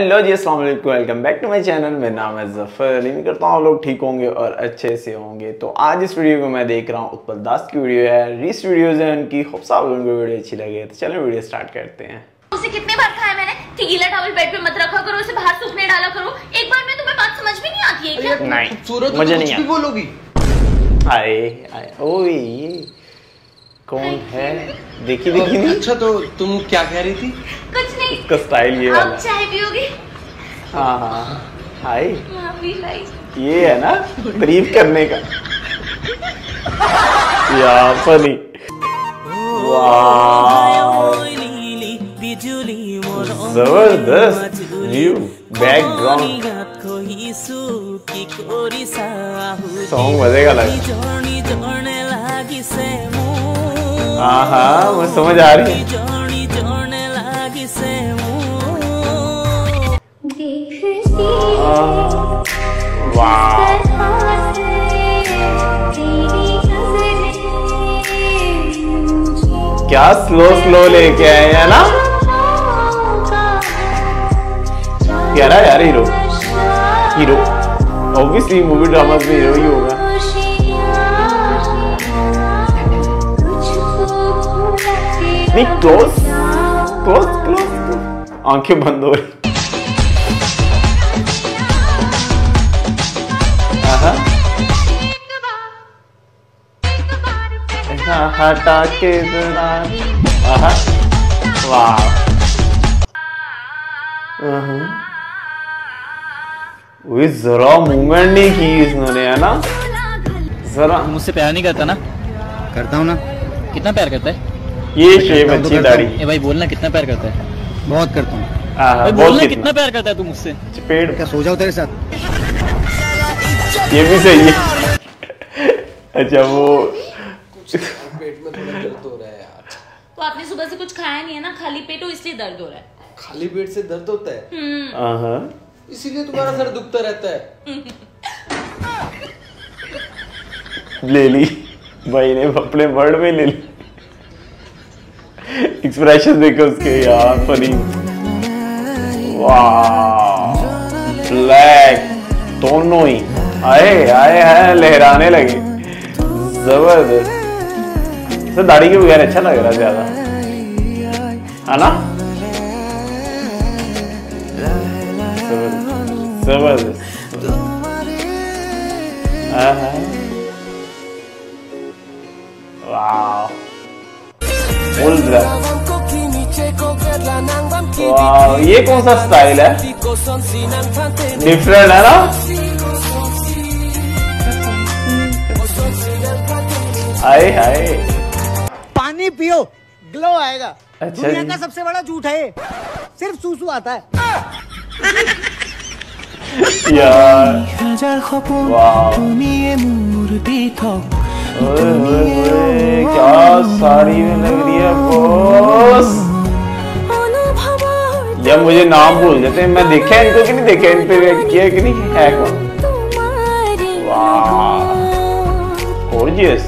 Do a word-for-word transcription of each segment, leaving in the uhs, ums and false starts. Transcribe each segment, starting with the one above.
Hello जी, अस्सलाम वालेकुम, welcome back to my channel. मेरा नाम है ज़फ़र। उम्मीद करता हूँ लोग ठीक होंगे और अच्छे से होंगे। तो आज इस वीडियो को मैं देख रहा हूँ उत्पल दास की वीडियो है, रीस वीडियोज़ हैं उनकी। होप सो आप लोगों को वीडियो अच्छी लगे। तो चलो वीडियो स्टार्ट करते हैं। उसे कितने बार कहा है मैंने कि गीला टॉवल बेड पे मत रखा करो, उसे बाहर सूखने डाला करो। एक बार में तुम्हें बात समझ में नहीं आती है क्या? नहीं, मुझे नहीं बोलोगी। आए ओ ये कौन है? देखी देखी नहीं। अच्छा तो तुम क्या कह रही थी? कुछ नहीं, इसका स्टाइल ये वाला। आप चाय पियोगे? हाँ हाँ, हाय ये है ना तारीफ करने का। यार फनी। वाओ जबरदस्त व्यू, बैकग्राउंड सॉन्ग मजे का लगा। हाँ हाँ मुझे समझ आ रही है। वाह क्या स्लो स्लो लेके आए है ना, प्यारा यार। Hero hero obviously movie dramas में हीरो ही होगा। नहीं क्लोज क्लोज क्लोज, आंखें बंद हो रही। हटा के वाह जरा मूवमेंट नहीं की इसने, है ना। जरा मुझसे प्यार नहीं करता ना? करता हूँ ना। कितना प्यार करता है? ये शेप अच्छी दाढ़ी। ए भाई बोलना कितना प्यार करता है? बहुत करता हूँ। बोलना कितना? कितना प्यार करता है तू मुझसे? पेड़ क्या सो जाओ तेरे साथ। ये भी सही है। अच्छा वो पेट में थोड़ा दर्द हो रहा है यार। तो आपने सुबह से कुछ खाया नहीं है ना, खाली पेट हो इसलिए दर्द हो रहा है। खाली पेट से दर्द होता है इसीलिए तुम्हारा सर दुखता रहता है। ले ली भाई ने अपने वर्ड में, ले ली एक्सप्रेशन देखो उसके यार। फनी। वाह ब्लैक दोनों ही आए आए हैं, लहराने लगे जबरदस्त। सर दाढ़ी के बगैर अच्छा लग रहा ज्यादा, है ना। जबरदस्त जबरदस्त। वाह वाह ये कौन सा स्टाइल है? डिफरेंट है ना। हाय हाय पानी पियो ग्लो आएगा। अच्छा, दुनिया का सबसे बड़ा झूठ है, सिर्फ सूसू आता है यार। वाह क्या साड़ी में लग रही है बॉस। जब मुझे नाम भूल जाते हैं, मैं देखा इनको कि नहीं देखा, इन पे किया कि नहीं है कौन। वाह गॉर्जियस,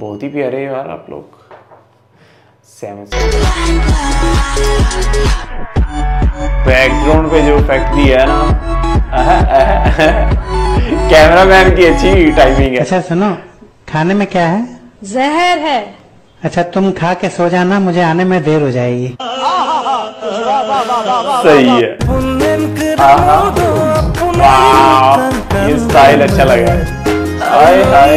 बहुत ही प्यारे यार आप लोग। बैकग्राउंड पे जो इफेक्ट दिया है ना, कैमरामैन की अच्छी टाइमिंग है। अच्छा सुनो, खाने में क्या है? जहर है। अच्छा तुम खा के सो जाना, मुझे आने में देर हो जाएगी। सही है। वाह ये स्टाइल अच्छा लगा। हाय हाय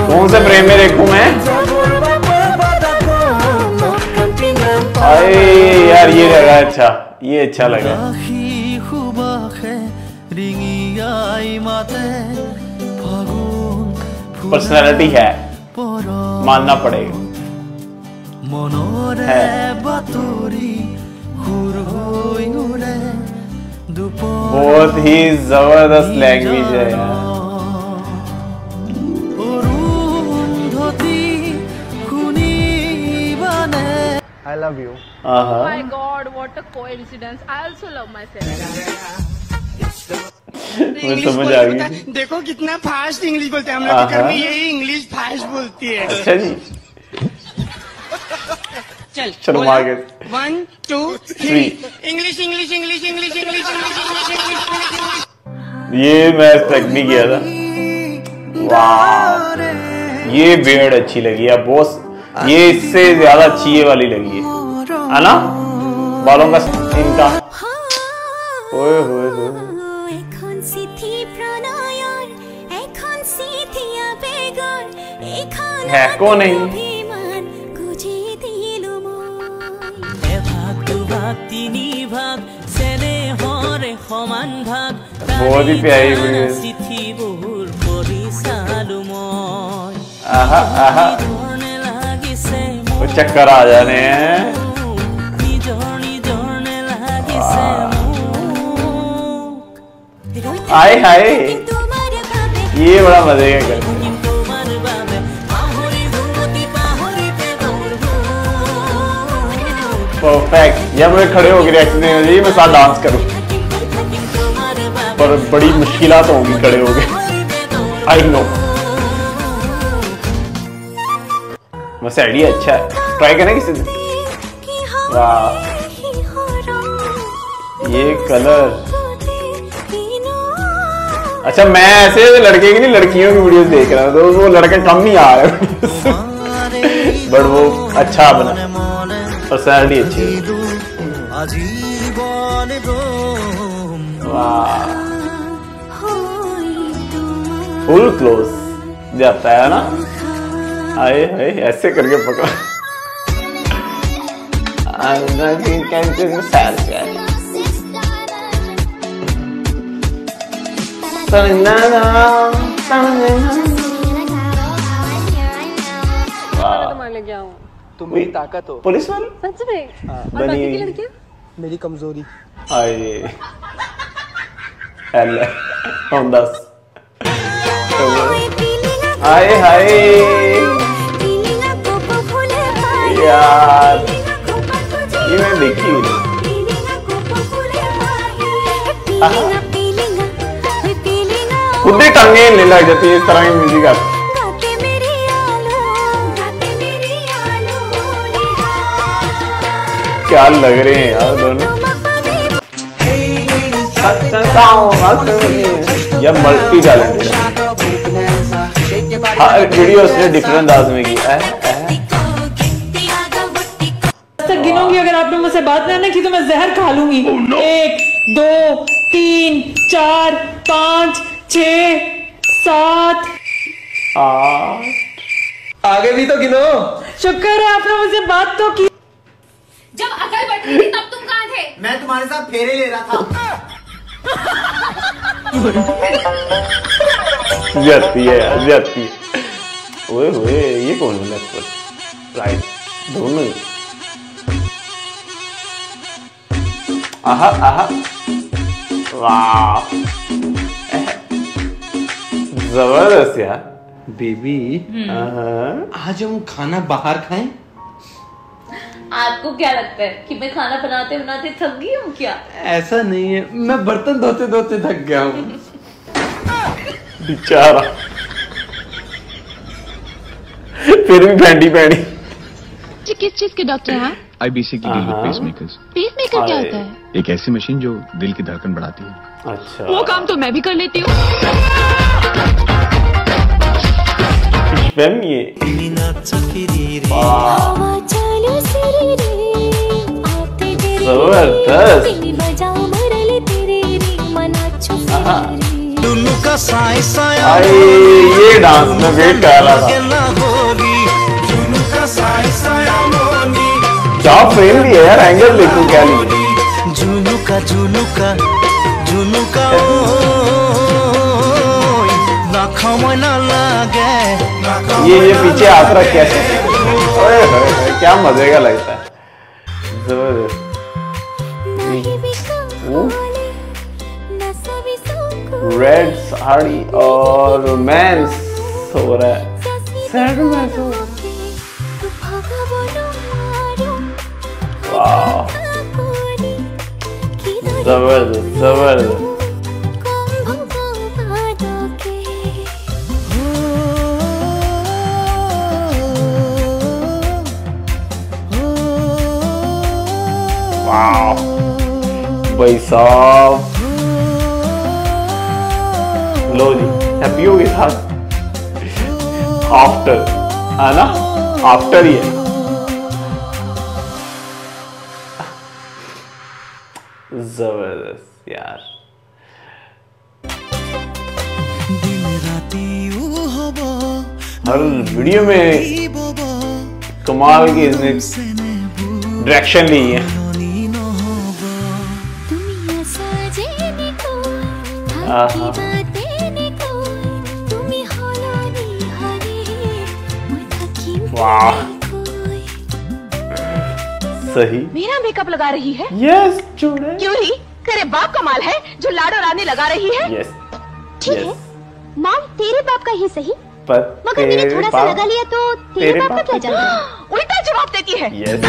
कौन से प्रेम में देखूं मैं? अरे यार ये लगा अच्छा, ये अच्छा लगा। पर्सनालिटी है, मानना पड़ेगा है। बहुत ही जबरदस्त लैंग्वेज है यार। I love you. Uh-huh. Oh my God, what a coincidence! I also love myself. समझ आ गई। देखो कितना फास्ट इंग्लिश बोलते हैं हम लोग घर में, यही इंग्लिश फास्ट बोलती है। अच्छा जी चल चलो आगे। One two three. English English English English English English. ये मैं एक्सपेक्ट नहीं किया था। वाह ये बेहद अच्छी लगी है बॉस, ये इससे ज्यादा अच्छी ये वाली लगी है, है ना? बालों का इनका ओए होए होए। है को नहीं बहुत ही प्यारी वो चक्कर आ जाने हैं। हाय हाय ये बड़ा मजे का करते हैं। परफेक्ट। या मुझे खड़े होकर रिएक्शन देने चाहिए, मैं साथ डांस करूँ, पर बड़ी मुश्किलात होगी खड़े हो गए। आई नो वैसे आइडिया अच्छा है, ट्राई करना किसी दिन। वाह ये कलर अच्छा। मैं ऐसे लड़के की नहीं लड़कियों की वीडियोस देख रहा था, तो वो लड़के कम ही आ रहे बट वो अच्छा बना, पर्सनैलिटी अच्छी। वाह फुल क्लोज जाता है ना। आए आए ऐसे करके पकड़ तुम ही ताकत हो। पुलिस वाले सच में? और बाकी की लड़कियां मेरी कमजोरी। आए दस हाय हाय यार ये मैं देखी हुई। खुद ही टांगे ले लग जाती है इस तरह की म्यूजिक आप। क्या लग रहे हैं यार दोनों, या मल्टी टैलेंटेड है। हर वीडियो उसने डिफरेंट अंदाज में की है। तक गिनूंगी अगर आपने मुझसे बात नहीं की तो मैं जहर खा लूंगी। oh, no. एक दो तीन चार पाँच छः सात आठ। आगे भी तो गिनो। शुक्र है आपने मुझसे बात तो की। जब अकल बैठी थी तब तुम कहाँ थे? मैं तुम्हारे साथ फेरे ले रहा था। जाती है जाती है। ओए होए ये कौन है? राइट दोनों। आहा आहा वाह जबरदस्त यार। बेबी आज हम खाना बाहर खाएं? आपको क्या लगता है कि मैं खाना बनाते बनाते थक गई हूँ क्या? ऐसा नहीं है, मैं बर्तन धोते धोते थक गया हूँ बेचारा। फिर भी फैंडी फैंडी। किस चीज के डॉक्टर हैं? आईबीसी की डील विद पेसमेकर्स। पेसमेकर क्या होता है? एक ऐसी मशीन जो दिल की धड़कन बढ़ाती है। अच्छा वो काम तो मैं भी कर लेती हूँ। ये आए, ये डांस में वेट कर रहा था। क्या फ्रेम लिया यार, एंगल देखो क्या लिया। झुनुका झुनुका झुनुका ये ये पीछे आसरा कैसे? ओए होए क्या मजे का लगता है, जबरदस्त। रेड साड़ी और रोमांस हो रहा है। जबरदस्त जबरदस्त। भाई साहब, लो जी हैप्पी हो गया आफ्टर, है ना, आफ्टर ही है। जबरदस्त यार। हर वीडियो में कमाल की इसने डायरेक्शन ली है। वाह, सही मेरा मेकअप लगा रही है। यस yes, क्यों ही तेरे बाप कमाल है जो लाडो रानी लगा रही है। yes. ठीक yes. है नाम तेरे बाप का ही सही, मगर मैंने थोड़ा सा लगा लिया तो तेरे, तेरे बाप का क्या जाना, उल्टा जवाब देती है। yes.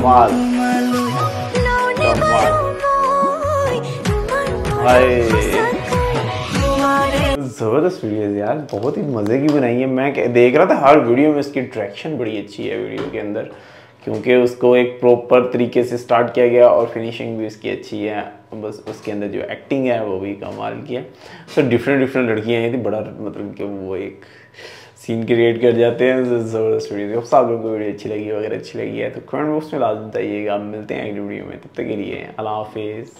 कमाल कमाल भाई, जबरदस्त वीडियोस यार, बहुत ही मजे की बनाई है। मैं देख रहा था हर वीडियो में इसकी डायरेक्शन बड़ी अच्छी है वीडियो के अंदर, क्योंकि उसको एक प्रॉपर तरीके से स्टार्ट किया गया और फिनिशिंग भी इसकी अच्छी है। बस उसके अंदर जो एक्टिंग है वो भी कमाल की है। तो डिफरेंट डिफरेंट लड़कियाँ आई थी, बड़ा मतलब कि वो एक सीन क्रिएट कर जाते हैं। जबरदस्त वीडियो। सब लोगों को वीडियो अच्छी लगी, वगैरह अच्छी लगी है तो कमेंट बॉक्स में लाजमी बताइएगा। मिलते हैं अगली वीडियो में, तब तक के लिए अल्लाह हाफिज़।